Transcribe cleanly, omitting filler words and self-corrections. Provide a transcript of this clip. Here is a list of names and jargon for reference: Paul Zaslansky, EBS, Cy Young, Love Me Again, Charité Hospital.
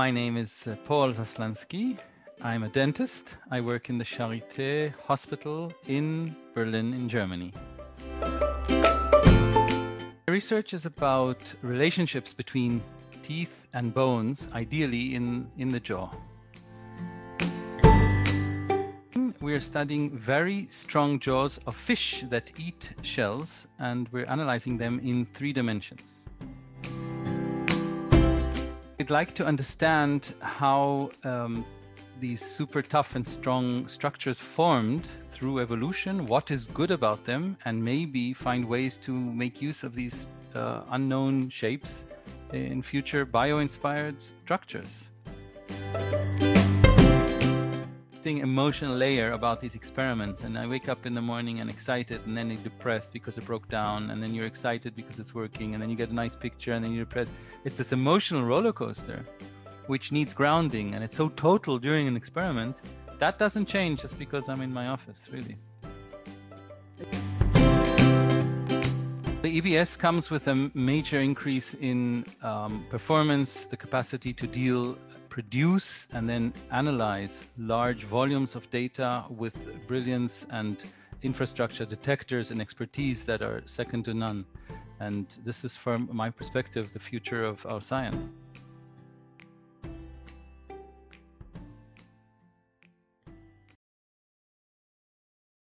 My name is Paul Zaslansky. I'm a dentist. I work in the Charité Hospital in Berlin, in Germany. My research is about relationships between teeth and bones, ideally in the jaw. We are studying very strong jaws of fish that eat shells, and we're analyzing them in 3 dimensions. I'd like to understand how these super tough and strong structures formed through evolution, what is good about them, and maybe find ways to make use of these unknown shapes in future bio-inspired structures. Interesting emotional layer about these experiments, and I wake up in the morning and excited, and then depressed because it broke down, and then you're excited because it's working, and then you get a nice picture, and then you're depressed. It's this emotional roller coaster which needs grounding, and it's so total during an experiment. That doesn't change just because I'm in my office, really. The EBS comes with a major increase in performance, the capacity to produce and then analyze large volumes of data with brilliance and infrastructure, detectors and expertise that are second to none. And this is, from my perspective, the future of our science.